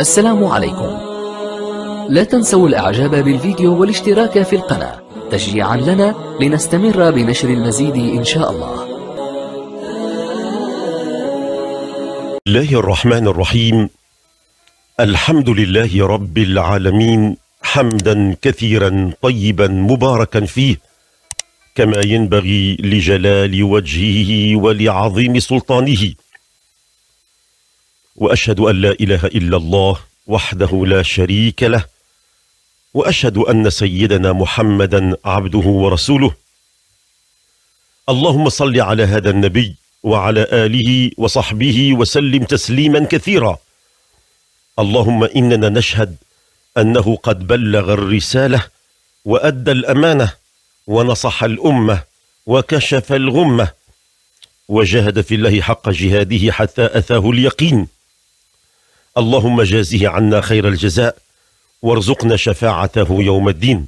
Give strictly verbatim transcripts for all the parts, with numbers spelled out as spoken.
السلام عليكم. لا تنسوا الاعجاب بالفيديو والاشتراك في القناة تشجيعا لنا لنستمر بنشر المزيد إن شاء الله. بسم الله الرحمن الرحيم. الحمد لله رب العالمين حمدا كثيرا طيبا مباركا فيه كما ينبغي لجلال وجهه ولعظيم سلطانه، وأشهد أن لا إله إلا الله وحده لا شريك له، وأشهد أن سيدنا محمدا عبده ورسوله. اللهم صل على هذا النبي وعلى آله وصحبه وسلم تسليما كثيرا. اللهم إننا نشهد أنه قد بلغ الرسالة وأدى الأمانة ونصح الأمة وكشف الغمة وجاهد في الله حق جهاده حتى أتاه اليقين. اللهم جازه عنا خير الجزاء وارزقنا شفاعته يوم الدين.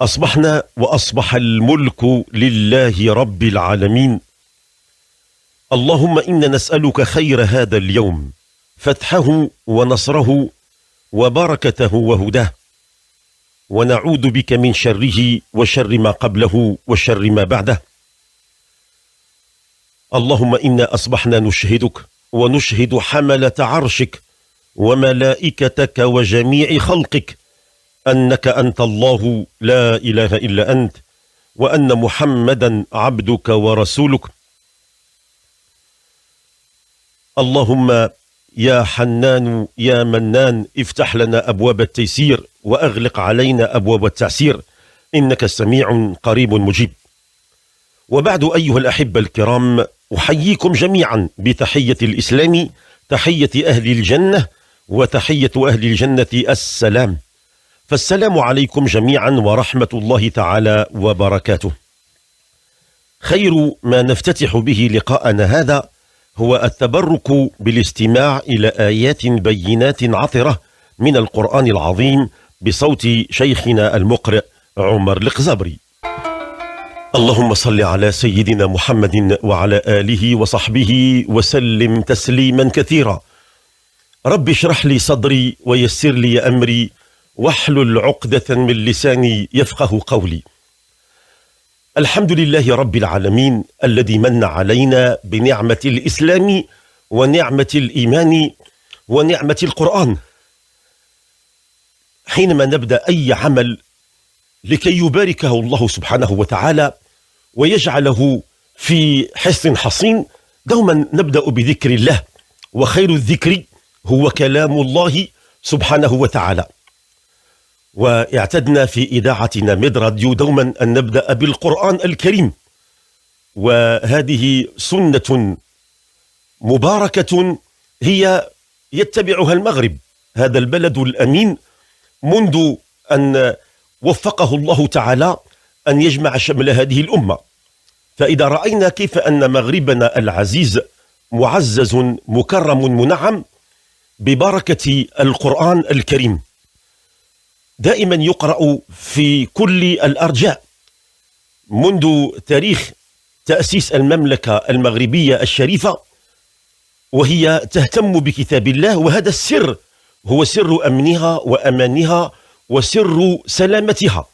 أصبحنا وأصبح الملك لله رب العالمين. اللهم إنا نسألك خير هذا اليوم، فتحه ونصره وبركته وهداه، ونعوذ بك من شره وشر ما قبله وشر ما بعده. اللهم إنا أصبحنا نشهدك ونشهد حملة عرشك وملائكتك وجميع خلقك أنك أنت الله لا إله إلا أنت، وأن محمدا عبدك ورسولك. اللهم يا حنان يا منان افتح لنا أبواب التيسير وأغلق علينا أبواب التعسير، إنك سميع قريب مجيب. وبعد أيها الأحبة الكرام، أحييكم جميعا بتحية الإسلام، تحية أهل الجنة، وتحية أهل الجنة السلام. فالسلام عليكم جميعا ورحمة الله تعالى وبركاته. خير ما نفتتح به لقاءنا هذا هو التبرك بالاستماع إلى آيات بينات عطرة من القرآن العظيم بصوت شيخنا المقرئ عمر القزبري. اللهم صل على سيدنا محمد وعلى آله وصحبه وسلم تسليما كثيرا. رب اشرح لي صدري ويسر لي أمري واحلل عقدة من لساني يفقه قولي. الحمد لله رب العالمين الذي من علينا بنعمة الإسلام ونعمة الإيمان ونعمة القرآن. حينما نبدأ أي عمل لكي يباركه الله سبحانه وتعالى ويجعله في حصن حصين، دوما نبدأ بذكر الله، وخير الذكر هو كلام الله سبحانه وتعالى. واعتدنا في إذاعتنا ميد راديو دوما أن نبدأ بالقرآن الكريم، وهذه سنة مباركة هي يتبعها المغرب، هذا البلد الأمين، منذ أن وفقه الله تعالى أن يجمع شمل هذه الأمة. فإذا رأينا كيف أن مغربنا العزيز معزز مكرم منعم ببركة القرآن الكريم، دائما يقرأ في كل الأرجاء منذ تاريخ تأسيس المملكة المغربية الشريفة، وهي تهتم بكتاب الله، وهذا السر هو سر أمنها وأمانها وسر سلامتها.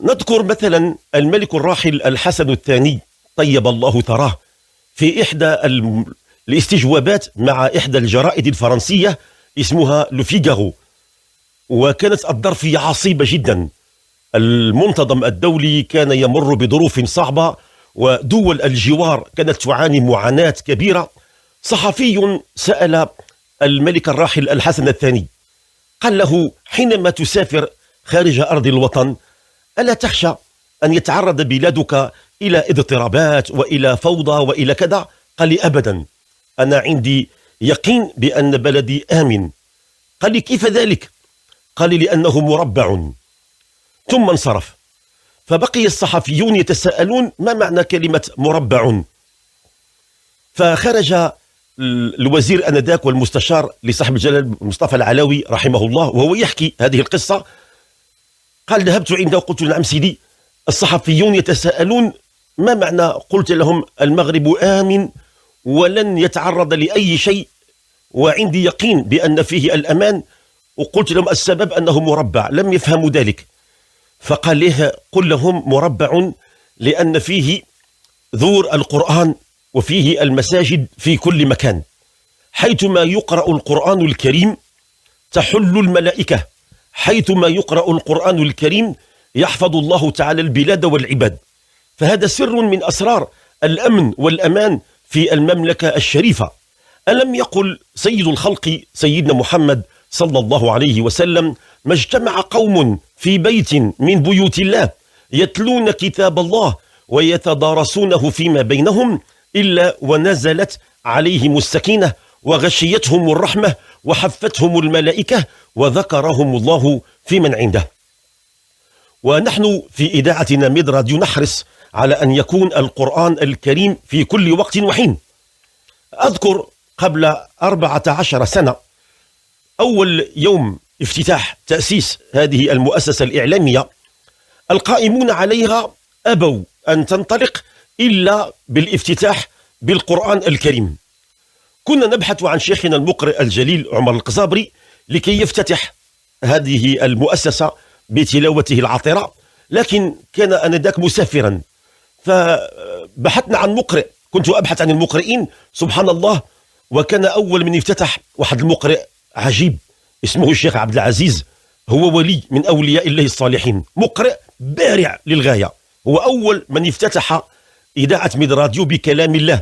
نذكر مثلا الملك الراحل الحسن الثاني طيب الله ثراه في إحدى الاستجوابات مع إحدى الجرائد الفرنسية اسمها لوفيغارو، وكانت الظرفية عصيبة جدا. المنتظم الدولي كان يمر بظروف صعبة، ودول الجوار كانت تعاني معاناة كبيرة. صحفي سأل الملك الراحل الحسن الثاني، قال له: حينما تسافر خارج أرض الوطن ألا تخشى أن يتعرض بلادك إلى اضطرابات وإلى فوضى وإلى كذا؟ قال لي: أبدا، أنا عندي يقين بأن بلدي آمن. قال لي: كيف ذلك؟ قال لي: لأنه مربع. ثم انصرف. فبقي الصحفيون يتساءلون ما معنى كلمة مربع. فخرج الوزير أنذاك والمستشار لصاحب الجلال مصطفى العلاوي رحمه الله وهو يحكي هذه القصة، قال: ذهبت عنده وقلت: نعم سيدي، الصحفيون يتساءلون ما معنى قلت لهم المغرب آمن ولن يتعرض لأي شيء وعندي يقين بأن فيه الأمان، وقلت لهم السبب أنه مربع، لم يفهموا ذلك. فقال لها قل لهم مربع لأن فيه ذور القرآن وفيه المساجد في كل مكان، حيثما يقرأ القرآن الكريم تحل الملائكة، حيثما يقرأ القرآن الكريم يحفظ الله تعالى البلاد والعباد. فهذا سر من أسرار الأمن والأمان في المملكة الشريفة. ألم يقل سيد الخلق سيدنا محمد صلى الله عليه وسلم ما اجتمع قوم في بيت من بيوت الله يتلون كتاب الله ويتدارسونه فيما بينهم إلا ونزلت عليهم السكينة وغشيتهم الرحمة وحفتهم الملائكة وذكرهم الله في من عنده. ونحن في إذاعتنا ميد راديو نحرص على أن يكون القرآن الكريم في كل وقت وحين. أذكر قبل أربعة عشر سنة أول يوم افتتاح تأسيس هذه المؤسسة الإعلامية، القائمون عليها أبوا أن تنطلق إلا بالافتتاح بالقرآن الكريم. كنا نبحث عن شيخنا المقرئ الجليل عمر القزابري لكي يفتتح هذه المؤسسة بتلاوته العطرة، لكن كان أنذاك مسافرا، فبحثنا عن مقرئ. كنت أبحث عن المقرئين سبحان الله، وكان أول من يفتتح واحد المقرئ عجيب اسمه الشيخ عبد العزيز، هو ولي من أولياء الله الصالحين، مقرئ بارع للغاية، هو أول من افتتح إذاعة ميد راديو بكلام الله.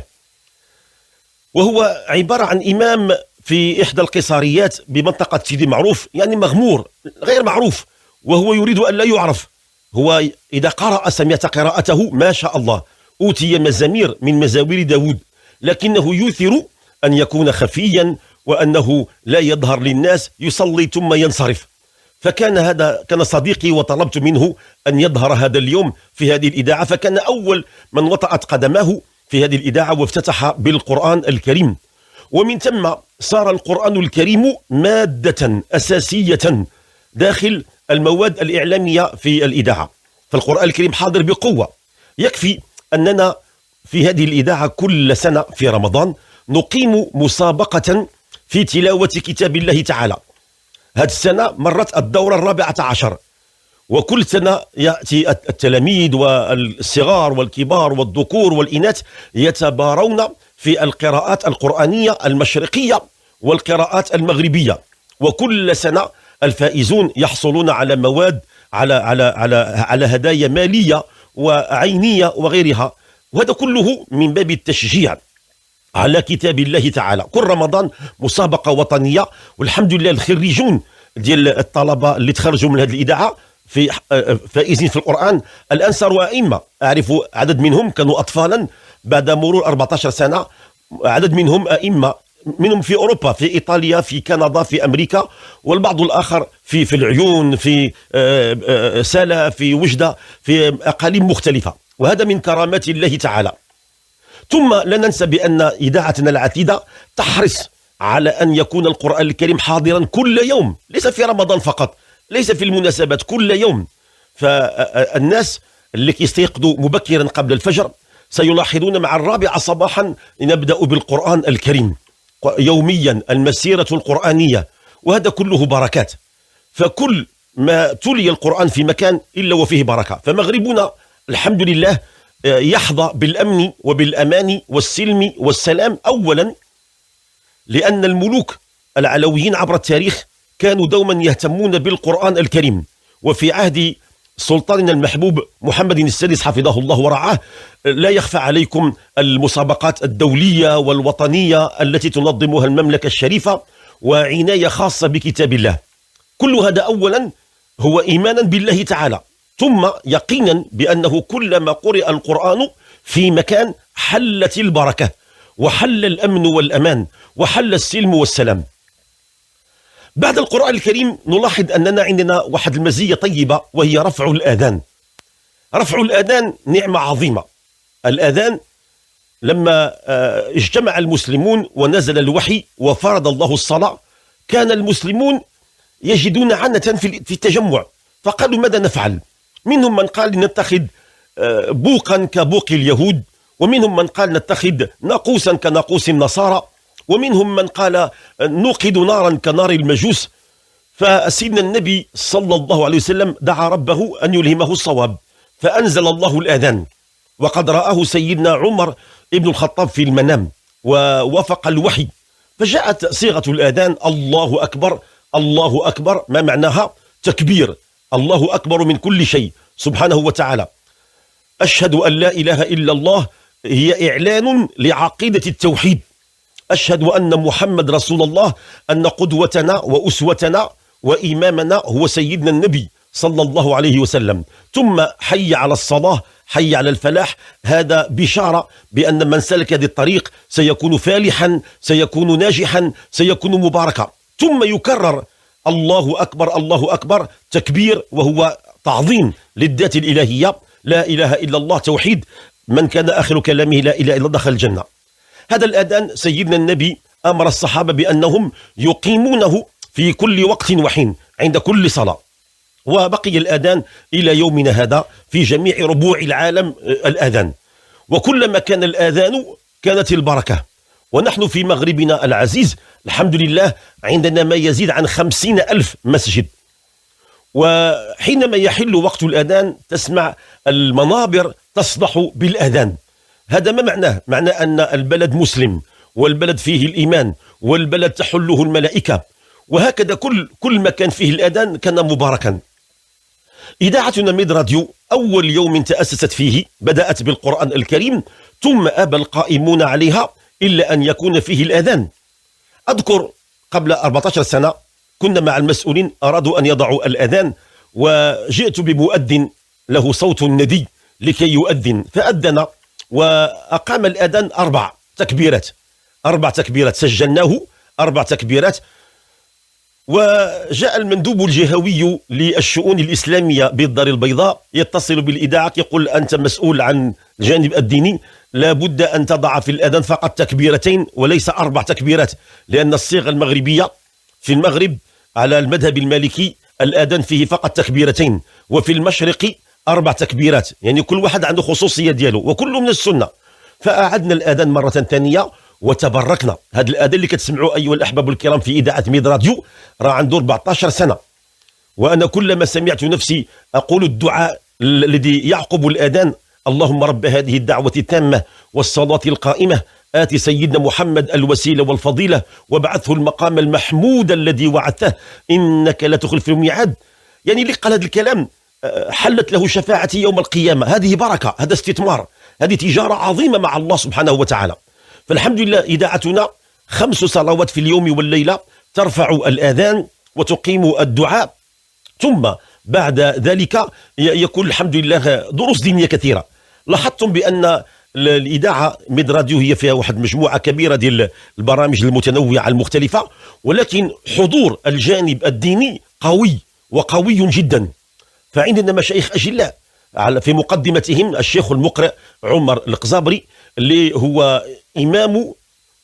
وهو عبارة عن إمام في إحدى القصريات بمنطقة سيدي معروف، يعني مغمور غير معروف، وهو يريد أن لا يعرف. هو إذا قرأ سمعت قراءته ما شاء الله، أوتي مزامير من مزامير داود، لكنه يثير أن يكون خفيا وأنه لا يظهر للناس، يصلي ثم ينصرف. فكان هذا كان صديقي، وطلبت منه أن يظهر هذا اليوم في هذه الإذاعة، فكان أول من وطأت قدماه في هذه الإذاعة وافتتح بالقرآن الكريم. ومن ثم صار القرآن الكريم مادة أساسية داخل المواد الإعلامية في الإذاعة. فالقرآن الكريم حاضر بقوة. يكفي أننا في هذه الإذاعة كل سنة في رمضان نقيم مسابقة في تلاوة كتاب الله تعالى. هذه السنة مرت الدورة الرابعة عشر، وكل سنة يأتي التلاميذ والصغار والكبار والذكور والإناث يتبارون في القراءات القرآنية المشرقية والقراءات المغربية، وكل سنة الفائزون يحصلون على مواد على على على على هدايا مالية وعينية وغيرها، وهذا كله من باب التشجيع على كتاب الله تعالى. كل رمضان مسابقة وطنية، والحمد لله الخريجون ديال الطلبة اللي تخرجوا من هذه الإذاعة في فائزين في القرآن الآن صاروا أئمة. أعرف عدد منهم كانوا أطفالا، بعد مرور أربعة عشر سنة عدد منهم أئمة، منهم في أوروبا، في إيطاليا، في كندا، في أمريكا، والبعض الآخر في في العيون، في سلا، في وجدة، في أقاليم مختلفة، وهذا من كرامات الله تعالى. ثم لا ننسى بأن إذاعتنا العتيدة تحرص على أن يكون القرآن الكريم حاضرا كل يوم، ليس في رمضان فقط، ليس في المناسبات، كل يوم. فالناس اللي يستيقظوا مبكرا قبل الفجر سيلاحظون مع الرابعة صباحا نبدأ بالقرآن الكريم يوميا، المسيرة القرآنية، وهذا كله بركات. فكل ما تلي القرآن في مكان إلا وفيه بركة. فمغربنا الحمد لله يحظى بالأمن وبالأمان والسلم والسلام، أولا لأن الملوك العلويين عبر التاريخ كانوا دوما يهتمون بالقرآن الكريم. وفي عهد سلطاننا المحبوب محمد السادس حفظه الله ورعاه، لا يخفى عليكم المسابقات الدولية والوطنية التي تنظمها المملكة الشريفة، وعناية خاصة بكتاب الله. كل هذا أولا هو إيمانا بالله تعالى، ثم يقينا بأنه كلما قرأ القرآن في مكان حلت البركة وحل الأمن والأمان وحل السلم والسلام. بعد القرآن الكريم نلاحظ أننا عندنا واحد المزية طيبة، وهي رفع الآذان. رفع الآذان نعمة عظيمة. الآذان لما اجتمع المسلمون ونزل الوحي وفرض الله الصلاة، كان المسلمون يجدون عنة في التجمع، فقالوا ماذا نفعل؟ منهم من قال نتخذ بوقا كبوق اليهود، ومنهم من قال نتخذ ناقوسا كناقوس النصارى، ومنهم من قال نوقد نارا كنار المجوس. فسيدنا النبي صلى الله عليه وسلم دعا ربه أن يلهمه الصواب فأنزل الله الأذان، وقد رآه سيدنا عمر ابن الخطاب في المنام ووافق الوحي، فجاءت صيغة الأذان الله أكبر الله أكبر، ما معناها؟ تكبير، الله أكبر من كل شيء سبحانه وتعالى. أشهد أن لا إله إلا الله هي إعلان لعقيدة التوحيد، أشهد أن محمد رسول الله، أن قدوتنا وأسوتنا وإمامنا هو سيدنا النبي صلى الله عليه وسلم. ثم حي على الصلاة، حي على الفلاح، هذا بشارة بأن من سلك هذه الطريق سيكون فالحا، سيكون ناجحا، سيكون مباركا. ثم يكرر الله أكبر الله أكبر تكبير، وهو تعظيم للذات الإلهية، لا إله إلا الله توحيد، من كان آخر كلامه لا إله إلا الله دخل الجنة. هذا الأذان سيدنا النبي أمر الصحابة بأنهم يقيمونه في كل وقت وحين عند كل صلاة، وبقي الأذان إلى يومنا هذا في جميع ربوع العالم الأذان. وكلما كان الأذان كانت البركة. ونحن في مغربنا العزيز الحمد لله عندنا ما يزيد عن خمسين ألف مسجد، وحينما يحل وقت الأذان تسمع المنابر تصدح بالأذان. هذا ما معناه؟ معناه أن البلد مسلم، والبلد فيه الإيمان، والبلد تحله الملائكة، وهكذا كل كل ما كان فيه الأذان كان مباركا. إذاعتنا ميد راديو أول يوم تأسست فيه بدأت بالقرآن الكريم، ثم أبى القائمون عليها إلا أن يكون فيه الأذان. أذكر قبل أربعة عشر سنة كنا مع المسؤولين أرادوا أن يضعوا الأذان، وجئت بمؤذن له صوت ندي لكي يؤذن، فأذن وأقام الأذان أربع تكبيرات، أربع تكبيرات سجلناه، أربع تكبيرات. وجاء المندوب الجهوي للشؤون الإسلامية بالدار البيضاء يتصل بالإذاعة يقول أنت مسؤول عن الجانب الديني، لابد أن تضع في الأذان فقط تكبيرتين وليس أربع تكبيرات، لأن الصيغة المغربية في المغرب على المذهب المالكي الأذان فيه فقط تكبيرتين، وفي المشرق أربع تكبيرات، يعني كل واحد عنده خصوصية دياله وكله من السنة. فأعدنا الأذان مرة ثانية وتبركنا. هذا الأذان اللي كتسمعوا أيها الأحباب الكرام في إذاعة ميد راديو راه عنده أربعة عشر سنة، وأنا كلما سمعت نفسي أقول الدعاء الذي يعقب الأذان، اللهم رب هذه الدعوة التامة والصلاة القائمة آت سيدنا محمد الوسيلة والفضيلة وبعثه المقام المحمود الذي وعدته إنك لا تخلف الميعاد. يعني اللي قال هذا الكلام حلت له شفاعتي يوم القيامة. هذه بركة، هذا استثمار، هذه تجارة عظيمة مع الله سبحانه وتعالى. فالحمد لله إذاعتنا خمس صلوات في اليوم والليلة ترفع الأذان وتقيم الدعاء، ثم بعد ذلك يكون الحمد لله دروس دينية كثيرة. لاحظتم بأن الإذاعة ميد راديو هي فيها واحد مجموعة كبيرة ديال البرامج المتنوعة المختلفة، ولكن حضور الجانب الديني قوي وقوي جدا. فعندنا مشايخ أجلاء، في مقدمتهم الشيخ المقرئ عمر القزابري اللي هو إمام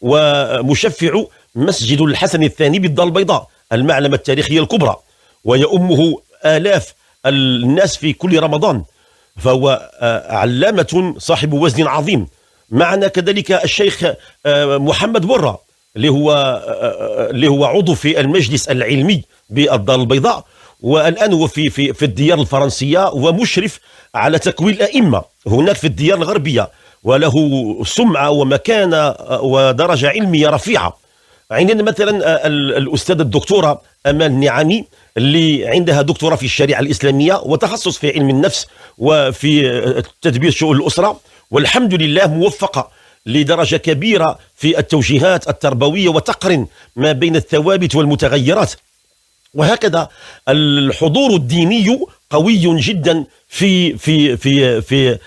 ومشفع مسجد الحسن الثاني بالدار البيضاء، المعلمة التاريخية الكبرى، ويؤمه آلاف الناس في كل رمضان، فهو علامة صاحب وزن عظيم. معنا كذلك الشيخ محمد برة اللي هو اللي هو عضو في المجلس العلمي بالدار البيضاء، والآن هو في في في الديار الفرنسية ومشرف على تكوين الأئمة هناك في الديار الغربية، وله سمعة ومكانة ودرجة علمية رفيعة. عندنا مثلا الأستاذة الدكتورة أمال نعمي اللي عندها دكتوراه في الشريعة الإسلامية وتخصص في علم النفس وفي تدبير شؤون الأسرة، والحمد لله موفقة لدرجة كبيرة في التوجيهات التربوية وتقرن ما بين الثوابت والمتغيرات. وهكذا الحضور الديني قوي جدا في في في في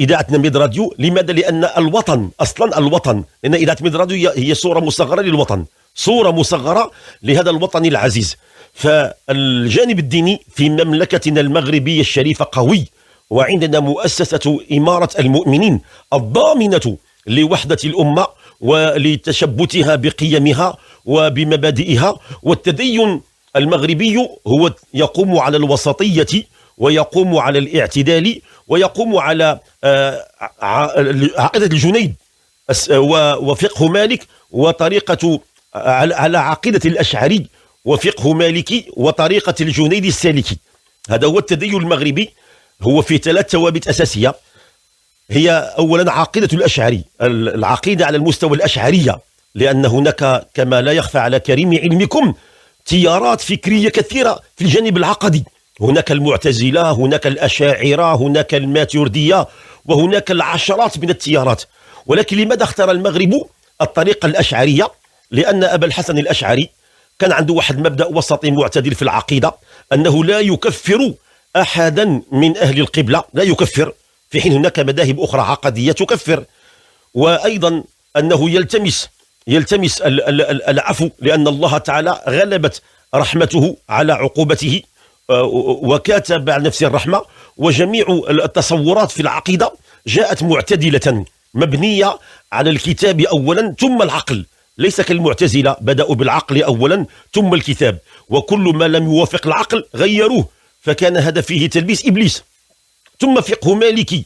إذاعتنا ميد راديو. لماذا؟ لأن الوطن أصلا الوطن، لأن إذاعة ميد راديو هي صورة مصغرة للوطن، صورة مصغرة لهذا الوطن العزيز. فالجانب الديني في مملكتنا المغربية الشريفة قوي، وعندنا مؤسسة إمارة المؤمنين الضامنة لوحدة الأمة ولتشبتها بقيمها وبمبادئها. والتدين المغربي هو يقوم على الوسطية، ويقوم على الاعتدال، ويقوم على عقيدة الجنيد وفقه مالك وطريقة على عقيدة الأشعري وفقه مالكي وطريقة الجنيد السالكي. هذا هو التدين المغربي، هو في ثلاث ثوابت أساسية، هي أولا عقيدة الأشعري، العقيدة على المستوى الأشعرية، لأن هناك كما لا يخفى على كريم علمكم تيارات فكرية كثيرة في الجانب العقدي، هناك المعتزلة، هناك الأشاعرة، هناك الماتيوردية، وهناك العشرات من التيارات. ولكن لماذا اختار المغرب الطريقة الأشعرية؟ لأن أبا الحسن الأشعري كان عنده واحد مبدأ وسطي معتدل في العقيدة، أنه لا يكفر أحدا من أهل القبلة، لا يكفر، في حين هناك مذاهب أخرى عقدية تكفر. وأيضا أنه يلتمس يلتمس العفو، لأن الله تعالى غلبت رحمته على عقوبته وكاتب على نفسه الرحمة. وجميع التصورات في العقيدة جاءت معتدلة مبنية على الكتاب أولا ثم العقل، ليس كالمعتزلة بدأوا بالعقل أولا ثم الكتاب، وكل ما لم يوافق العقل غيروه، فكان هذا فيه تلبيس إبليس. ثم فقه مالكي،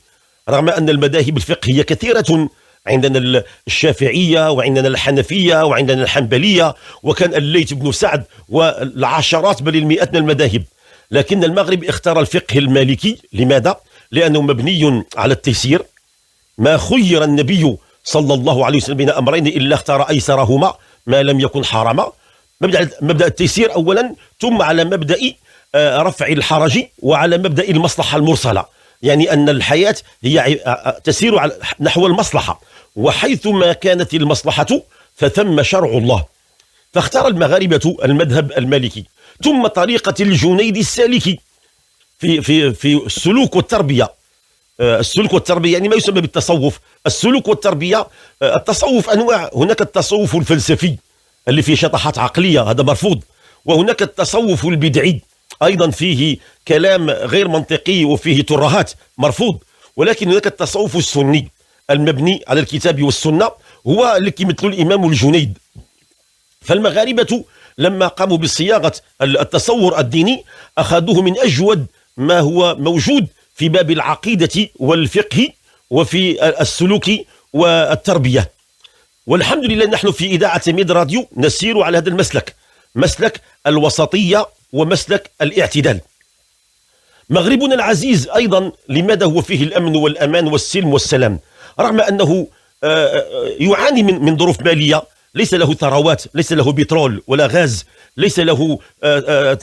رغم أن المذاهب الفقهية كثيرة، عندنا الشافعية وعندنا الحنفية وعندنا الحنبلية، وكان الليث بن سعد والعشرات بل المئات من المذاهب، لكن المغرب اختار الفقه المالكي. لماذا؟ لأنه مبني على التيسير، ما خير النبي صلى الله عليه وسلم بين أمرين إلا اختار أيسرهما ما لم يكن حراما، مبدأ, مبدأ التيسير أولا، ثم على مبدأ رفع الحرج وعلى مبدأ المصلحة المرسلة، يعني أن الحياة هي تسير على نحو المصلحة، وحيثما كانت المصلحة فثم شرع الله. فاختار المغاربة المذهب المالكي. ثم طريقة الجنيد السالكي في في في السلوك والتربية، السلوك والتربية يعني ما يسمى بالتصوف، السلوك والتربية. التصوف أنواع، هناك التصوف الفلسفي اللي فيه شطحات عقلية، هذا مرفوض، وهناك التصوف البدعي أيضا فيه كلام غير منطقي وفيه ترهات، مرفوض. ولكن هناك التصوف السني المبني على الكتاب والسنة، هو اللي كيمثلو الإمام الجنيد. فالمغاربة لما قاموا بصياغة التصور الديني أخذوه من أجود ما هو موجود في باب العقيدة والفقه وفي السلوك والتربية. والحمد لله نحن في إذاعة ميد راديو نسير على هذا المسلك، مسلك الوسطية ومسلك الاعتدال. مغربنا العزيز أيضا لماذا هو فيه الأمن والأمان والسلم والسلام، رغم أنه يعاني من ظروف مالية، ليس له ثروات، ليس له بترول ولا غاز، ليس له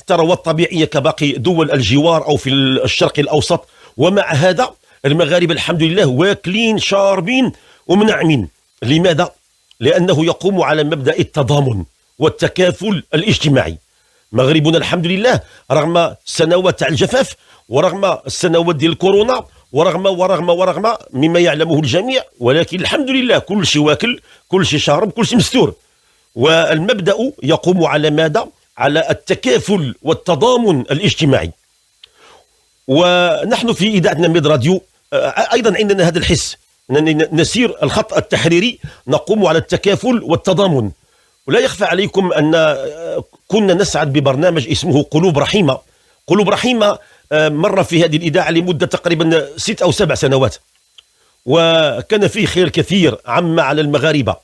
ثروات طبيعية كباقي دول الجوار أو في الشرق الأوسط. ومع هذا المغاربة الحمد لله واكلين شاربين ومنعمين. لماذا؟ لأنه يقوم على مبدأ التضامن والتكافل الاجتماعي. مغربنا الحمد لله رغم سنوات تاع الجفاف، ورغم السنوات ديال الكورونا، ورغم ورغم ورغم مما يعلمه الجميع، ولكن الحمد لله كل شيء واكل، كل شيء شارب، كل شيء مستور. والمبدأ يقوم على ماذا؟ على التكافل والتضامن الاجتماعي. ونحن في إذاعتنا ميد راديو أيضا عندنا هذا الحس، نسير الخط التحريري، نقوم على التكافل والتضامن. ولا يخفى عليكم أن كنا نسعد ببرنامج اسمه قلوب رحيمة. قلوب رحيمة مر في هذه الإذاعة لمدة تقريبا ست أو سبع سنوات، وكان فيه خير كثير عم على المغاربة.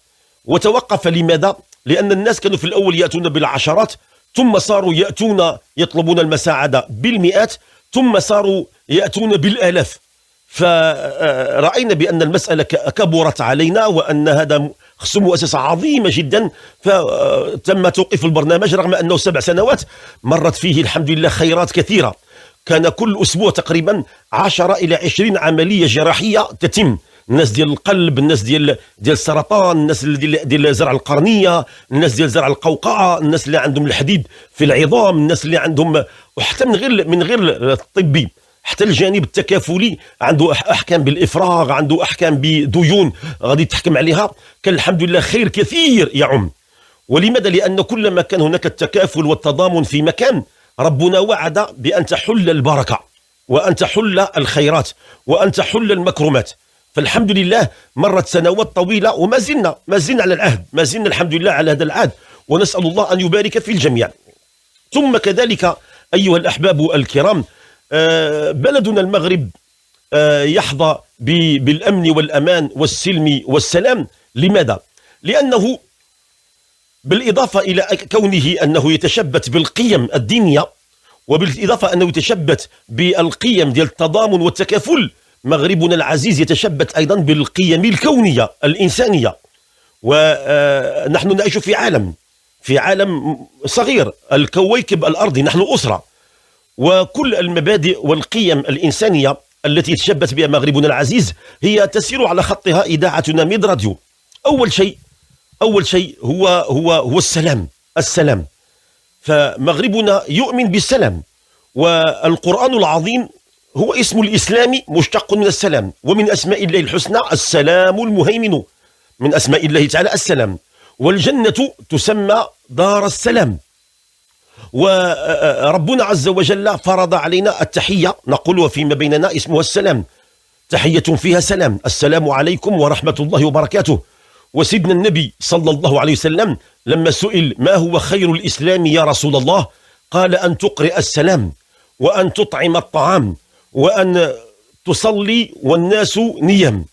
وتوقف لماذا؟ لأن الناس كانوا في الأول يأتون بالعشرات، ثم صاروا يأتون يطلبون المساعدة بالمئات، ثم صاروا يأتون بالآلاف. فرأينا بأن المسألة كبرت علينا، وأن هذا خصم مؤسسة عظيمة جدا، فتم توقيف البرنامج رغم أنه سبع سنوات مرت فيه الحمد لله خيرات كثيرة. كان كل أسبوع تقريبا عشرة إلى عشرين عملية جراحية تتم، الناس ديال القلب، الناس ديال ديال السرطان، الناس ديال ديال زرع القرنية، الناس ديال زرع القوقعة، الناس اللي عندهم الحديد في العظام، الناس اللي عندهم، وحتى من غير من غير الطبي، حتى الجانب التكافلي عنده أحكام بالإفراغ، عنده أحكام بديون غادي تحكم عليها. كان الحمد لله خير كثير يعم. ولماذا؟ لأن كلما كان هناك التكافل والتضامن في مكان، ربنا وعد بأن تحل البركة، وأن تحل الخيرات، وأن تحل المكرمات. فالحمد لله مرت سنوات طويلة وما زلنا ما زلنا على العهد، ما زلنا الحمد لله على هذا العهد، ونسأل الله أن يبارك في الجميع. ثم كذلك أيها الأحباب الكرام، بلدنا المغرب يحظى بالأمن والأمان والسلم والسلام. لماذا؟ لأنه بالإضافة إلى كونه أنه يتشبث بالقيم الدينية، وبالإضافة أنه يتشبث بالقيم ديال التضامن والتكافل. مغربنا العزيز يتشبث أيضا بالقيم الكونية الإنسانية، ونحن نعيش في عالم في عالم صغير، الكويكب الأرضي، نحن أسرة، وكل المبادئ والقيم الإنسانية التي يتشبث بها مغربنا العزيز هي تسير على خطها إذاعتنا ميد راديو. أول شيء أول شيء هو هو هو السلام، السلام. فمغربنا يؤمن بالسلام، والقرآن العظيم هو اسم الإسلام مشتق من السلام، ومن أسماء الله الحسنى السلام المهيمن، من أسماء الله تعالى السلام. والجنة تسمى دار السلام، وربنا عز وجل فرض علينا التحية نقولها فيما بيننا اسمها السلام، تحية فيها سلام، السلام عليكم ورحمة الله وبركاته. وسيدنا النبي صلى الله عليه وسلم لما سئل ما هو خير الإسلام يا رسول الله، قال أن تقرئ السلام، وأن تطعم الطعام، وأن تصلي والناس نيام.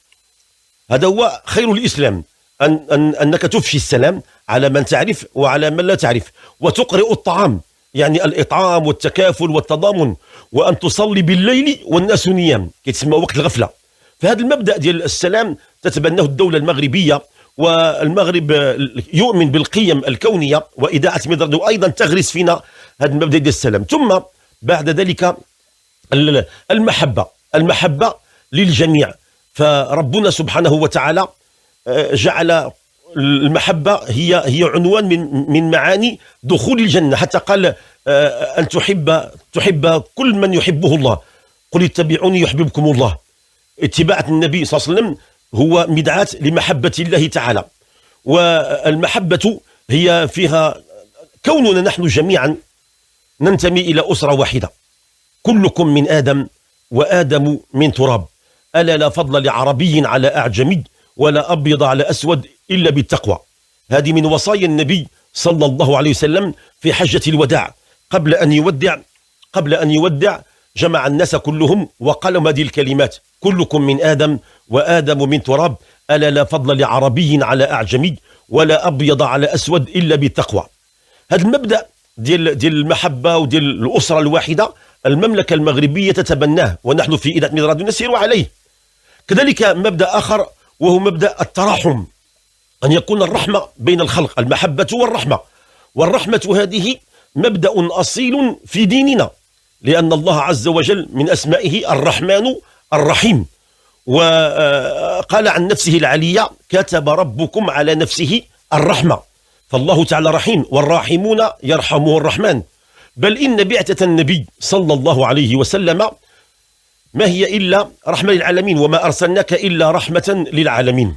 هذا هو خير الإسلام، أن أن أنك تفشي السلام على من تعرف وعلى من لا تعرف، وتقرئ الطعام يعني الإطعام والتكافل والتضامن، وأن تصلي بالليل والناس نيام، كيتسمى وقت الغفلة. فهذا المبدأ ديال السلام تتبناه الدولة المغربية، والمغرب يؤمن بالقيم الكونية، وإذاعة ميد راديو أيضا تغرس فينا هذا المبدأ ديال السلام. ثم بعد ذلك المحبة، المحبة للجميع. فربنا سبحانه وتعالى جعل المحبة هي هي عنوان من من معاني دخول الجنة، حتى قال أن تحب تحب كل من يحبه الله، قل اتبعوني يحببكم الله. اتباع النبي صلى الله عليه وسلم هو مدعاة لمحبة الله تعالى، والمحبة هي فيها كوننا نحن جميعا ننتمي إلى أسرة واحدة، كلكم من آدم وآدم من تراب، ألا لا فضل لعربي على أعجمي ولا أبيض على أسود إلا بالتقوى. هذه من وصايا النبي صلى الله عليه وسلم في حجة الوداع، قبل أن يودع قبل أن يودع جمع الناس كلهم وقال لهم هذه الكلمات: كلكم من آدم وآدم من تراب، ألا لا فضل لعربي على أعجمي ولا أبيض على أسود إلا بالتقوى. هذا المبدأ ديال ديال المحبة وديال الأسرة الواحدة المملكة المغربية تتبناه، ونحن في إذاعة ميد راديو نسير عليه. كذلك مبدأ آخر وهو مبدأ التراحم، أن يكون الرحمة بين الخلق، المحبة والرحمة. والرحمة هذه مبدأ أصيل في ديننا، لأن الله عز وجل من أسمائه الرحمن الرحيم، وقال عن نفسه العلية: كتب ربكم على نفسه الرحمة، فالله تعالى رحيم، والراحمون يرحمه الرحمن. بل إن بعثة النبي صلى الله عليه وسلم ما هي إلا رحمة للعالمين، وما أرسلناك إلا رحمة للعالمين.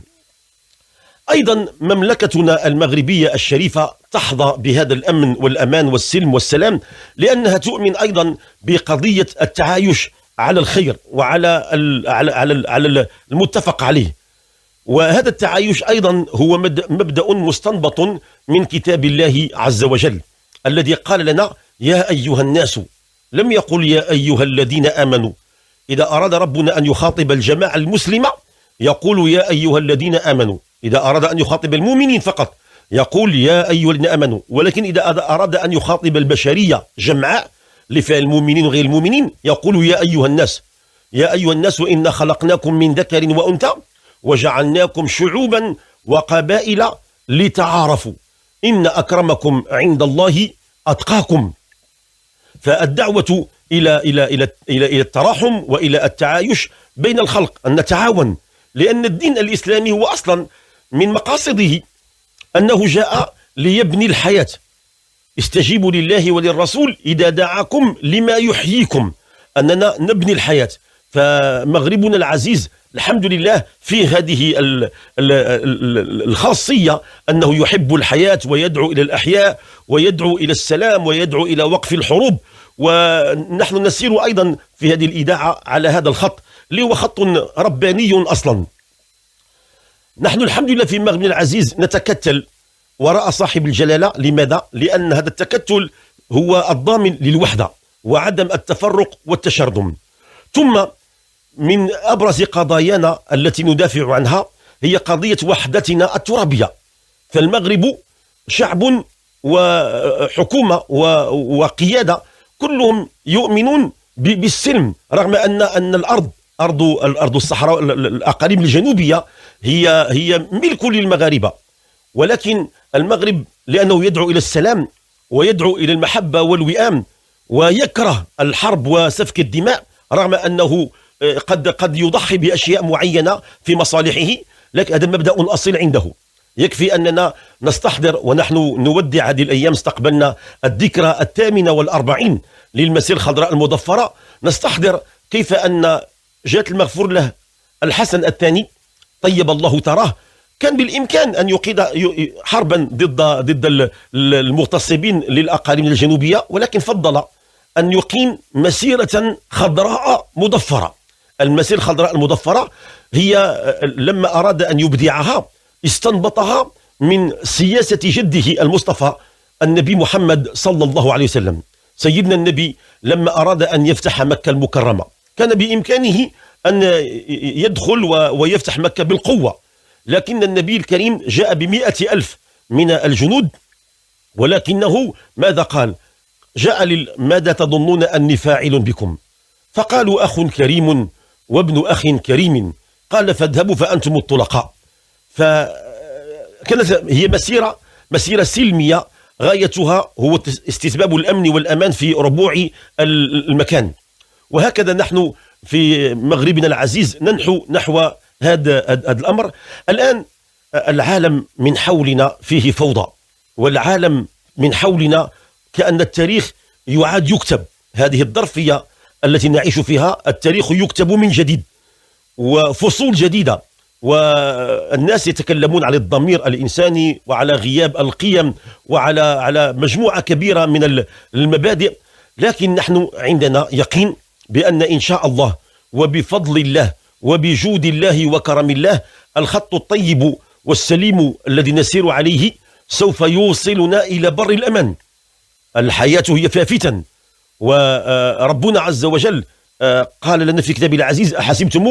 أيضا مملكتنا المغربية الشريفة تحظى بهذا الأمن والأمان والسلم والسلام، لأنها تؤمن أيضا بقضية التعايش على الخير وعلى على على على المتفق عليه. وهذا التعايش أيضا هو مبدأ مستنبط من كتاب الله عز وجل، الذي قال لنا: يا أيها الناس، لم يقل يا أيها الذين آمنوا. إذا أراد ربنا أن يخاطب الجماعة المسلمة يقول يا أيها الذين آمنوا، إذا أراد أن يخاطب المؤمنين فقط يقول يا أيها الذين آمنوا، ولكن إذا أراد أن يخاطب البشرية جمعاء لفعل المؤمنين وغير المؤمنين يقول يا أيها الناس، يا أيها الناس إنا خلقناكم من ذكر وأنثى وجعلناكم شعوبا وقبائل لتعارفوا، إن أكرمكم عند الله أتقاكم. فالدعوة إلى إلى إلى إلى إلى التراحم وإلى التعايش بين الخلق، أن نتعاون، لأن الدين الإسلامي هو أصلا من مقاصده أنه جاء ليبني الحياة. استجيبوا لله وللرسول إذا دعاكم لما يحييكم، أننا نبني الحياة. فمغربنا العزيز الحمد لله في هذه الخاصية، أنه يحب الحياة ويدعو إلى الأحياء ويدعو إلى السلام ويدعو إلى وقف الحروب. ونحن نسير أيضا في هذه الإذاعة على هذا الخط اللي هو خط رباني أصلا. نحن الحمد لله في مغربنا العزيز نتكتل وراء صاحب الجلالة. لماذا؟ لأن هذا التكتل هو الضامن للوحدة وعدم التفرق والتشرذم. ثم من أبرز قضايانا التي ندافع عنها هي قضية وحدتنا الترابية. فالمغرب شعب وحكومة وقيادة كلهم يؤمنون بالسلم، رغم أن أن الأرض أرض الأرض الصحراء الأقاليم الجنوبية هي هي ملك للمغاربة، ولكن المغرب لأنه يدعو إلى السلام ويدعو إلى المحبة والوئام ويكره الحرب وسفك الدماء، رغم أنه قد قد يضحي بأشياء معينة في مصالحه، لكن هذا مبدأ أصيل عنده. يكفي أننا نستحضر ونحن نودع هذه الأيام استقبلنا الذكرى الثامنة والأربعين للمسير الخضراء المضفرة، نستحضر كيف أن جات المغفور له الحسن الثاني طيب الله تراه، كان بالإمكان أن يقيد حربا ضد ضد المغتصبين للأقاليم الجنوبية، ولكن فضل أن يقيم مسيرة خضراء مضفرة. المسيرة الخضراء المضفرة هي لما أراد أن يبدعها استنبطها من سياسة جده المصطفى النبي محمد صلى الله عليه وسلم. سيدنا النبي لما أراد أن يفتح مكة المكرمة كان بإمكانه أن يدخل ويفتح مكة بالقوة، لكن النبي الكريم جاء بمئة ألف من الجنود، ولكنه ماذا قال؟ جاء لل... ماذا تظنون أني فاعل بكم؟ فقالوا أخ كريم وابن أخ كريم، قال فاذهبوا فأنتم الطلقاء. فكانت هي مسيرة مسيرة سلمية غايتها هو استتباب الأمن والأمان في ربوع المكان. وهكذا نحن في مغربنا العزيز ننحو نحو هذا الأمر. الآن العالم من حولنا فيه فوضى، والعالم من حولنا كأن التاريخ يعاد يكتب. هذه الظرفية التي نعيش فيها التاريخ يكتب من جديد، وفصول جديدة، والناس يتكلمون على الضمير الإنساني وعلى غياب القيم وعلى على مجموعة كبيرة من المبادئ. لكن نحن عندنا يقين بأن إن شاء الله وبفضل الله وبجود الله وكرم الله الخط الطيب والسليم الذي نسير عليه سوف يوصلنا إلى بر الأمان. الحياة هي فيها فتن، وربنا عز وجل قال لنا في كتابه العزيز أحسبتم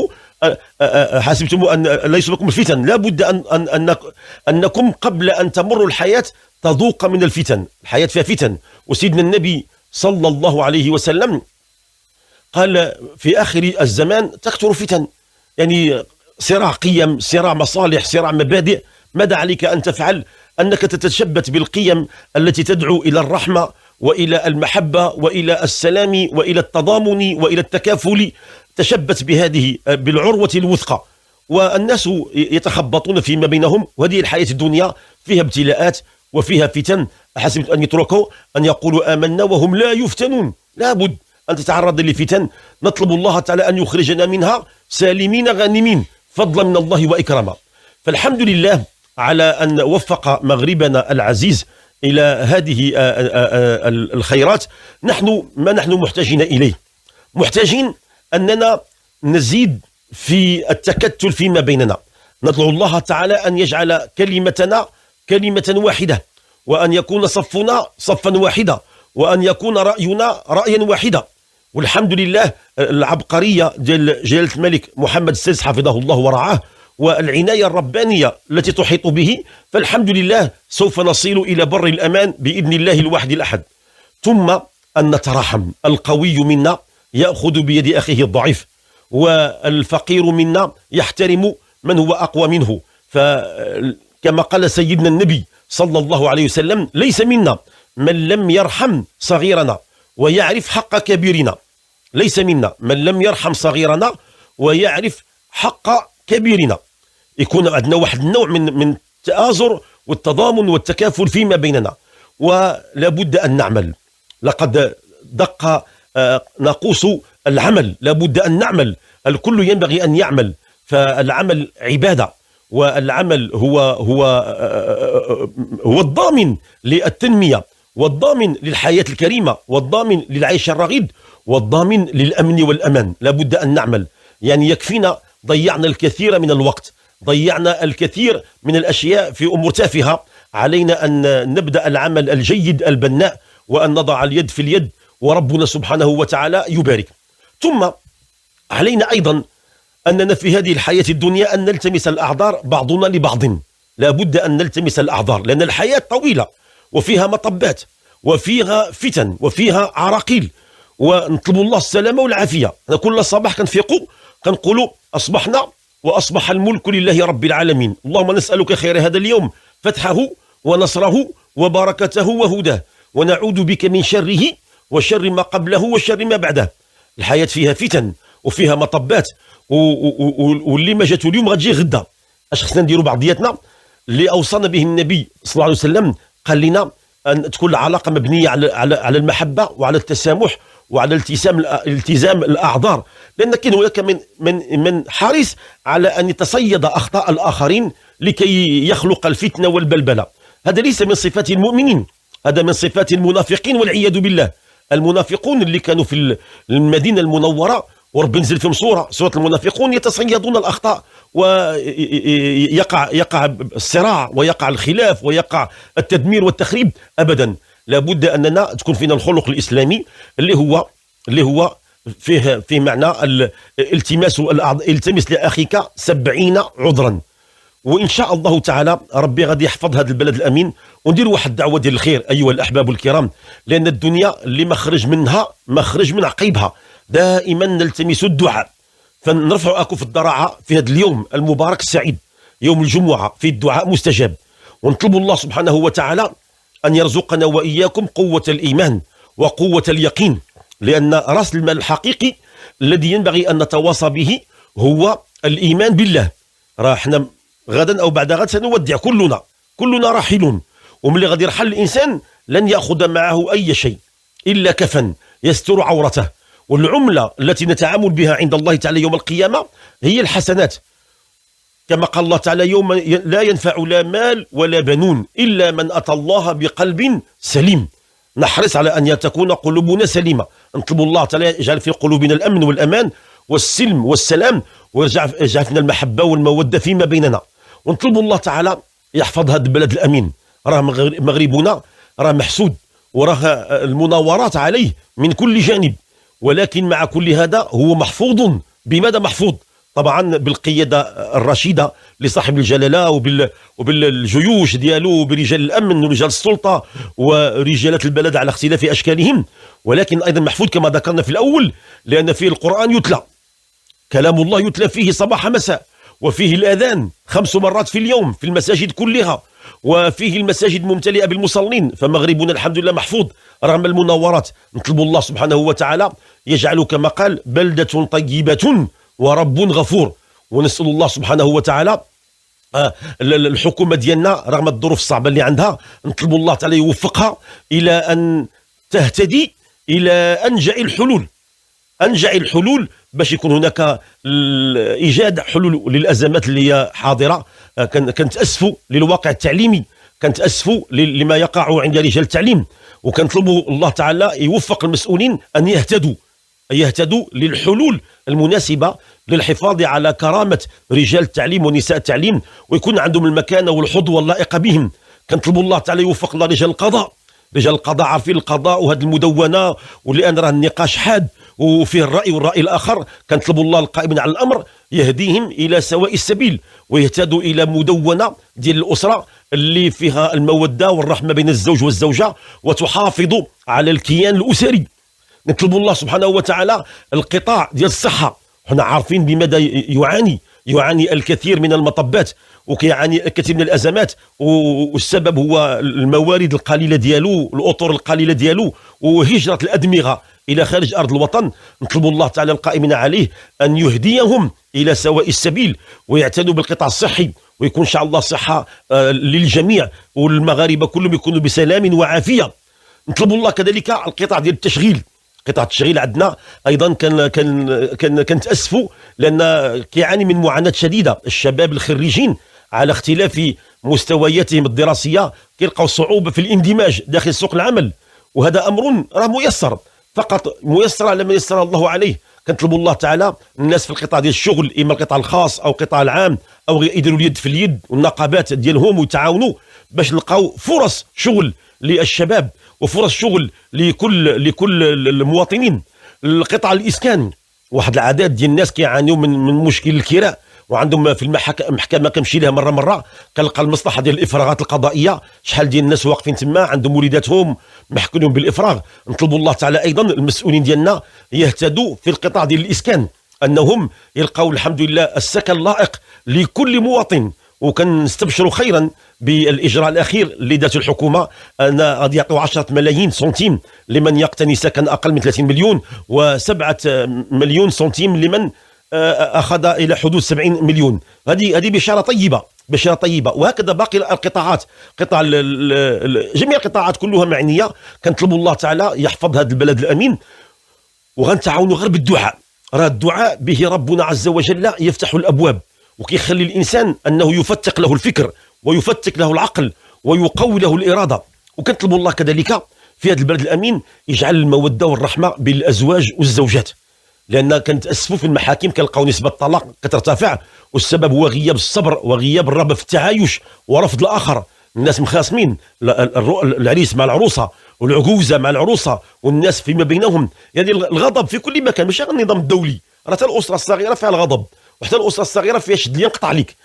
حسبتم أن ليس لكم الفتن، لا بد أن, أن أنكم قبل أن تمر الحياة تذوق من الفتن. الحياة فيها فتن. وسيدنا النبي صلى الله عليه وسلم قال في آخر الزمان تكثر فتن، يعني صراع قيم، صراع مصالح، صراع مبادئ. ماذا عليك أن تفعل؟ أنك تتشبت بالقيم التي تدعو إلى الرحمة وإلى المحبة وإلى السلام وإلى التضامن وإلى التكافل. تشبت بهذه بالعروة الوثقى، والناس يتخبطون فيما بينهم، وهذه الحياة الدنيا فيها ابتلاءات وفيها فتن. أحسبت أن يتركوا أن يقولوا آمنا وهم لا يفتنون؟ لابد أن تتعرض لفتن، نطلب الله تعالى أن يخرجنا منها سالمين غانمين فضلا من الله وإكراما. فالحمد لله على أن وفق مغربنا العزيز إلى هذه الخيرات. نحن ما نحن محتاجين إليه؟ محتاجين أننا نزيد في التكتل فيما بيننا، ندعو الله تعالى أن يجعل كلمتنا كلمة واحدة، وأن يكون صفنا صفا واحدا، وأن يكون رأينا رأيا واحدا. والحمد لله العبقرية ديال جلالة الملك محمد السادس حفظه الله ورعاه، والعناية الربانية التي تحيط به، فالحمد لله سوف نصل إلى بر الأمان بإذن الله الواحد الأحد. ثم أن نتراحم، القوي منا يأخذ بيد أخيه الضعيف، والفقير منا يحترم من هو أقوى منه. فكما قال سيدنا النبي صلى الله عليه وسلم ليس منا من لم يرحم صغيرنا ويعرف حق كبيرنا، ليس منا من لم يرحم صغيرنا ويعرف حق كبيرنا. يكون عندنا واحد النوع من من التآزر والتضامن والتكافل فيما بيننا، ولا بد أن نعمل. لقد دق ناقوس العمل، لا بد أن نعمل، الكل ينبغي أن يعمل. فالعمل عبادة، والعمل هو هو هو الضامن للتنمية، والضامن للحياة الكريمة، والضامن للعيش الرغيد، والضامن للأمن والأمان. لا بد أن نعمل. يعني يكفينا ضيعنا الكثير من الوقت، ضيعنا الكثير من الأشياء في أمور تافهة. علينا أن نبدأ العمل الجيد البناء، وأن نضع اليد في اليد، وربنا سبحانه وتعالى يبارك. ثم علينا أيضا أننا في هذه الحياة الدنيا أن نلتمس الأعذار بعضنا لبعض. لابد أن نلتمس الأعذار، لأن الحياة طويلة وفيها مطبات وفيها فتن وفيها عراقيل، ونطلب الله السلامة والعافية. كل صباح كنفيقوا كنقولوا أصبحنا وأصبح الملك لله رب العالمين. اللهم نسألك خير هذا اليوم، فتحه ونصره وبركته وهداه، ونعوذ بك من شره وشر ما قبله وشر ما بعده. الحياة فيها فتن وفيها مطبات، واللي ما جاتو اليوم غتجي غدا. اش خصنا نديرو بعضياتنا؟ اللي اوصانا به النبي صلى الله عليه وسلم قال لنا ان تكون العلاقه مبنيه على على على المحبه وعلى التسامح وعلى التزام التزام الاعذار، لان كاين هناك من من من حريص على ان يتصيد اخطاء الاخرين لكي يخلق الفتنه والبلبله. هذا ليس من صفات المؤمنين، هذا من صفات المنافقين والعياذ بالله. المنافقون اللي كانوا في المدينه المنوره ورب ينزل فيهم صوره سوره المنافقون، يتصيدون الاخطاء ويقع يقع الصراع ويقع الخلاف ويقع التدمير والتخريب. ابدا، لابد اننا تكون فينا الخلق الاسلامي اللي هو اللي هو فيه فيه معنى التماس التمس لاخيك سبعين عذرا. وان شاء الله تعالى ربي غادي يحفظ هذا البلد الامين، وندير واحد الدعوه ديال الخير ايها الاحباب الكرام، لان الدنيا اللي مخرج منها مخرج من عقيبها. دائما نلتمس الدعاء، فنرفع اكف الضراعه في هذا اليوم المبارك السعيد يوم الجمعه، في الدعاء مستجاب. ونطلب الله سبحانه وتعالى ان يرزقنا واياكم قوه الايمان وقوه اليقين، لان راس المال الحقيقي الذي ينبغي ان نتواصى به هو الايمان بالله. راه حنا غدا او بعد غد سنودع، كلنا كلنا راحلون، وملي غادي يرحل الانسان لن ياخذ معه اي شيء الا كفن يستر عورته. والعملة التي نتعامل بها عند الله تعالى يوم القيامة هي الحسنات، كما قال الله تعالى يوم لا ينفع لا مال ولا بنون إلا من أتى الله بقلب سليم. نحرص على أن تكون قلوبنا سليمة، نطلب الله تعالى يجعل في قلوبنا الأمن والأمان والسلم والسلام، ويجعل فينا المحبة والمودة فيما بيننا. ونطلب الله تعالى يحفظ هذا البلد الأمين، راه مغربنا راه محسود وراه المناورات عليه من كل جانب، ولكن مع كل هذا هو محفوظ. بماذا محفوظ؟ طبعا بالقيادة الرشيدة لصاحب الجلالة، وبال... وبالجيوش ديالو، وبرجال الأمن ورجال السلطة ورجالات البلد على اختلاف أشكالهم. ولكن أيضا محفوظ كما ذكرنا في الأول، لأن فيه القرآن يتلى، كلام الله يتلى فيه صباح مساء، وفيه الأذان خمس مرات في اليوم في المساجد كلها، وفيه المساجد ممتلئة بالمصلين. فمغربنا الحمد لله محفوظ رغم المناورات. نطلب الله سبحانه وتعالى يجعل كما قال بلدة طيبة ورب غفور. ونسأل الله سبحانه وتعالى الحكومة ديالنا رغم الظروف الصعبة اللي عندها، نطلب الله تعالى يوفقها إلى أن تهتدي إلى أنجع الحلول، أنجع الحلول باش يكون هناك إيجاد حلول للأزمات اللي هي حاضرة. كنتأسفوا للواقع التعليمي، كنتأسفوا لما يقع عند رجال التعليم، وكنطلبوا الله تعالى يوفق المسؤولين أن يهتدوا يهتدوا للحلول المناسبة للحفاظ على كرامة رجال التعليم ونساء التعليم، ويكون عندهم المكانة والحظوة اللائقة بهم. كنطلبوا الله تعالى يوفق لنا رجال القضاء، رجال القضاء عارفين القضاء وهذه المدونة، ولأن راه النقاش حاد وفيه الرأي والرأي الآخر. كنطلب الله القائمين على الأمر يهديهم إلى سواء السبيل، ويهتدوا إلى مدونة ديال الأسرة اللي فيها المودة والرحمة بين الزوج والزوجة، وتحافظ على الكيان الأسري. نطلب الله سبحانه وتعالى القطاع ديال الصحة، حنا عارفين بماذا يعاني يعاني الكثير من المطبات، وكيعاني الكثير من الأزمات، والسبب هو الموارد القليلة ديالو، الأطر القليلة ديالو، وهجرة الأدمغة إلى خارج أرض الوطن. نطلب الله تعالى القائمين عليه أن يهديهم إلى سواء السبيل، ويعتنوا بالقطاع الصحي، ويكون إن شاء الله صحة للجميع، والمغاربة كلهم يكونوا بسلام وعافية. نطلب الله كذلك القطاع ديال التشغيل، قطاع التشغيل عندنا أيضا كان كان كان كنتأسفوا، لأن كيعاني من معاناة شديدة. الشباب الخريجين على اختلاف مستوياتهم الدراسية كيلقاو صعوبة في الاندماج داخل سوق العمل، وهذا أمر راه ميسر، فقط ميسر على من يسر الله عليه. كنطلبوا الله تعالى الناس في القطاع ديال الشغل، اما القطاع الخاص او القطاع العام، او يديروا اليد في اليد والنقابات ديالهم ويتعاونوا باش نلقاو فرص شغل للشباب وفرص شغل لكل لكل المواطنين. القطاع الاسكان، واحد العدد ديال الناس كيعانيوا من من مشكل الكراء، وعندهم في المحكمه كنمشي لها مره مره كنلقى المصلحه ديال الافراغات القضائيه، شحال ديال الناس واقفين تما عندهم وليداتهم محكومين بالافراغ. نطلبوا الله تعالى ايضا المسؤولين ديالنا يهتدوا في القطاع ديال الاسكان، انهم يلقاو الحمد لله السكن اللائق لكل مواطن. وكنستبشروا خيرا بالاجراء الاخير اللي دارت الحكومه، ان غادي يعطوا عشرة ملايين سنتيم لمن يقتني سكن اقل من ثلاثين مليون، و7 مليون سنتيم لمن اخذ الى حدود سبعين مليون. هذه هذه بشاره طيبه، بشاره طيبه. وهكذا باقي القطاعات، قطاع جميع القطاعات كلها معنيه. كنطلبوا الله تعالى يحفظ هذا البلد الامين، وغنتعاونوا غير بالدعاء. راه الدعاء به ربنا عز وجل يفتح الابواب، وكيخلي الانسان انه يفتق له الفكر ويفتق له العقل ويقوي له الاراده. وكنطلبوا الله كذلك في هذا البلد الامين يجعل الموده والرحمه بين الازواج والزوجات، لان كنتاسفوا في المحاكم كنلقاو نسبه الطلاق كترتفع، والسبب هو غياب الصبر وغياب الرغبه في التعايش ورفض الاخر. الناس مخاصمين، العريس مع العروسه والعجوزه مع العروسه والناس فيما بينهم، يعني الغضب في كل مكان. ماشي غير النظام الدولي، راه حتى الاسره الصغيره فيها الغضب، وحتى الاسره الصغيره فيها شد اللي ينقطع عليك.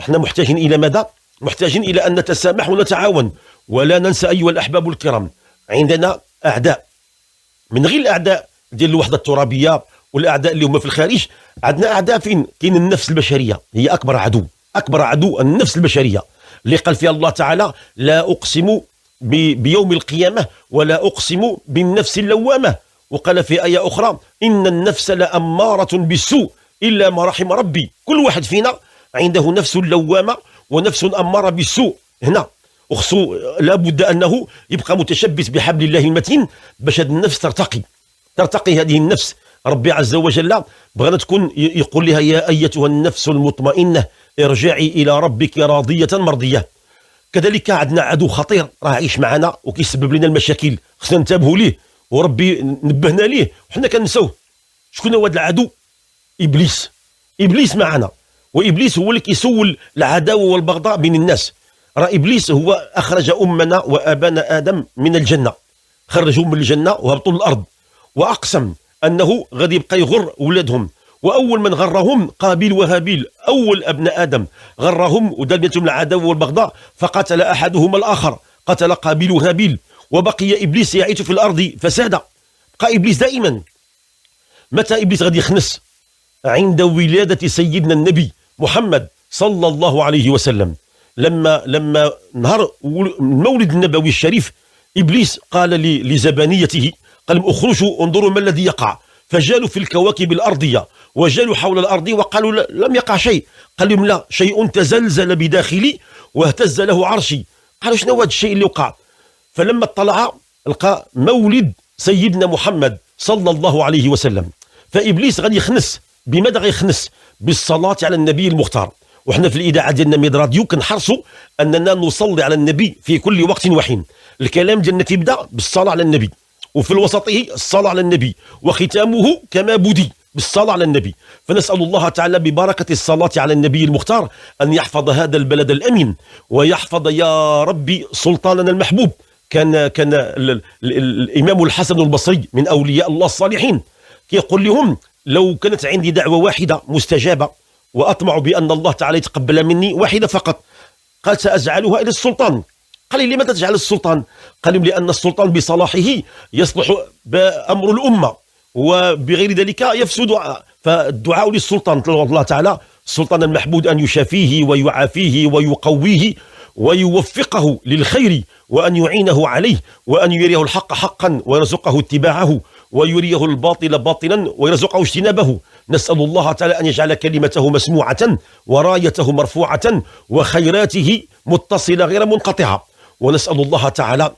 احنا محتاجين الى ماذا؟ محتاجين الى ان نتسامح ونتعاون. ولا ننسى ايها الاحباب الكرام، عندنا اعداء من غير الاعداء ديال الوحده الترابيه والاعداء اللي هما في الخارج. عندنا اعداء فين؟ كاين النفس البشريه، هي اكبر عدو، اكبر عدو النفس البشريه، اللي قال فيها الله تعالى: لا اقسم بيوم القيامه ولا اقسم بالنفس اللوامه. وقال في ايه اخرى: ان النفس لاماره بالسوء الا ما رحم ربي. كل واحد فينا عنده نفس لوامه ونفس اماره بالسوء هنا، وخصو لابد انه يبقى متشبث بحبل الله المتين باش هذه النفس ترتقي، ترتقي هذه النفس. ربي عز وجل بغانا تكون يقول لها: يا ايتها النفس المطمئنه ارجعي الى ربك راضيه مرضيه. كذلك عندنا عدو خطير راه عايش معنا وكيسبب لنا المشاكل، خصنا ننتبهوا ليه، وربي نبهنا ليه وحنا كنسوه. شكون هو هذا العدو؟ ابليس. ابليس معنا، وابليس هو اللي كيسول العداوه والبغضاء بين الناس. راه ابليس هو اخرج امنا وابانا ادم من الجنه، خرجوهم من الجنه وهبطوا للارض، واقسم انه غادي يبقى يغر ولادهم. واول من غرهم قابيل وهابيل، اول ابناء ادم غرهم ودار بيناتهم العداوه والبغضاء، فقتل احدهما الاخر، قتل قابيل وهابيل، وبقي ابليس يعيش في الارض فسادا. بقى ابليس دائما. متى ابليس غادي يخنس؟ عند ولاده سيدنا النبي محمد صلى الله عليه وسلم. لما لما نهار المولد النبوي الشريف، ابليس قال لزبانيته: قال: اخرجوا انظروا ما الذي يقع. فجالوا في الكواكب الارضيه وجالوا حول الارض وقالوا: لم يقع شيء. قال لهم: لا، شيء تزلزل بداخلي واهتز له عرشي. قالوا: شنو هذا الشيء اللي وقع؟ فلما اطلع لقى مولد سيدنا محمد صلى الله عليه وسلم. فابليس غادي يخنس. بماذا غادي يخنس؟ بالصلاه على النبي المختار. وحنا في الاذاعه ديالنا ميد راديو كنحرصوا اننا نصلي على النبي في كل وقت وحين. الكلام ديالنا تيبدا بالصلاه على النبي، وفي وسطه الصلاة على النبي، وختامه كما بدي بالصلاة على النبي. فنسأل الله تعالى ببركة الصلاة على النبي المختار أن يحفظ هذا البلد الأمين، ويحفظ يا ربي سلطاننا المحبوب. كان كان الإمام الحسن البصري من أولياء الله الصالحين كيقول لهم: لو كانت عندي دعوة واحدة مستجابة وأطمع بأن الله تعالى يتقبل مني واحدة فقط، قال: سأجعلها إلى السلطان. قال لي: لماذا تجعل السلطان؟ قال لي: لأن السلطان بصلاحه يصلح بأمر الأمة، وبغير ذلك يفسد. فالدعاء للسلطان، نطلب الله تعالى السلطان المحمود أن يشافيه ويعافيه ويقويه ويوفقه للخير، وأن يعينه عليه، وأن يريه الحق حقا ويرزقه اتباعه، ويريه الباطل باطلا ويرزقه اجتنابه. نسأل الله تعالى أن يجعل كلمته مسموعة، ورايته مرفوعة، وخيراته متصلة غير منقطعة. ونسأل الله تعالى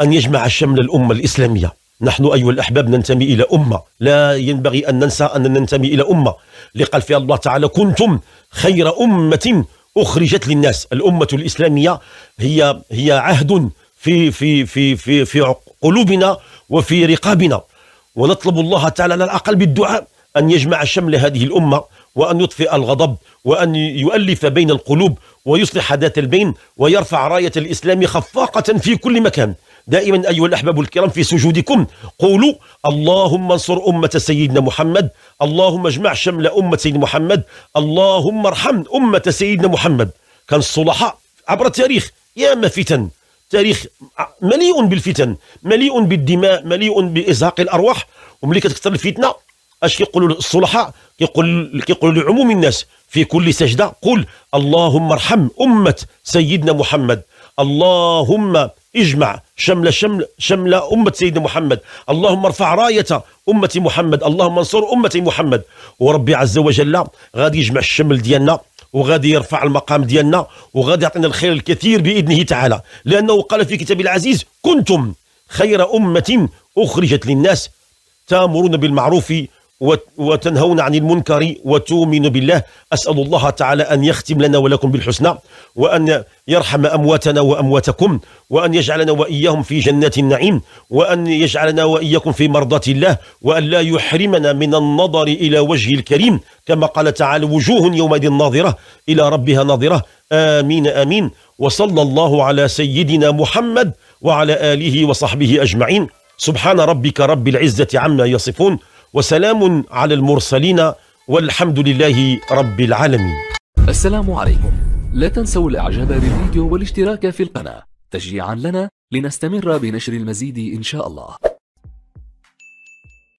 أن يجمع شمل الأمة الإسلامية. نحن أيها الأحباب ننتمي إلى أمة، لا ينبغي أن ننسى أن ننتمي إلى أمة لقال فيها الله تعالى: كنتم خير أمة أخرجت للناس. الأمة الإسلامية هي هي عهد في في في في في قلوبنا وفي رقابنا. ونطلب الله تعالى على الأقل بالدعاء أن يجمع شمل هذه الأمة، وأن يطفئ الغضب وأن يؤلف بين القلوب ويصلح ذات البين ويرفع راية الإسلام خفاقة في كل مكان. دائما أيها الأحباب الكرام في سجودكم قولوا اللهم انصر أمة سيدنا محمد، اللهم اجمع شمل أمة سيدنا محمد، اللهم ارحم أمة سيدنا محمد. كان الصلحاء عبر التاريخ ياما فتن، تاريخ مليء بالفتن، مليء بالدماء، مليء بإزهاق الأرواح. وملي كتكثر الفتنة اش كيقولوا الصلحاء؟ كيقول كيقولوا لعموم الناس في كل سجدة قل اللهم ارحم أمة سيدنا محمد، اللهم اجمع شمل شمل شمل أمة سيدنا محمد، اللهم ارفع راية أمة محمد، اللهم انصر أمة محمد. وربي عز وجل غادي يجمع الشمل ديالنا وغادي يرفع المقام ديالنا وغادي يعطينا الخير الكثير بإذنه تعالى، لأنه قال في كتابه العزيز كنتم خير أمة أخرجت للناس تأمرون بالمعروف وتنهون عن المنكر وتؤمن بالله. أسأل الله تعالى أن يختم لنا ولكم بالحسنى، وأن يرحم أمواتنا وأمواتكم، وأن يجعلنا وإياهم في جنات النعيم، وأن يجعلنا وإياكم في مرضاة الله، وأن لا يحرمنا من النظر إلى وجهه الكريم كما قال تعالى وجوه يومئذ ناظرة إلى ربها ناظرة. آمين آمين. وصلى الله على سيدنا محمد وعلى آله وصحبه أجمعين. سبحان ربك رب العزة عما يصفون، وسلام على المرسلين، والحمد لله رب العالمين. السلام عليكم. لا تنسوا الاعجاب بالفيديو والاشتراك في القناة تشجيعا لنا لنستمر بنشر المزيد إن شاء الله.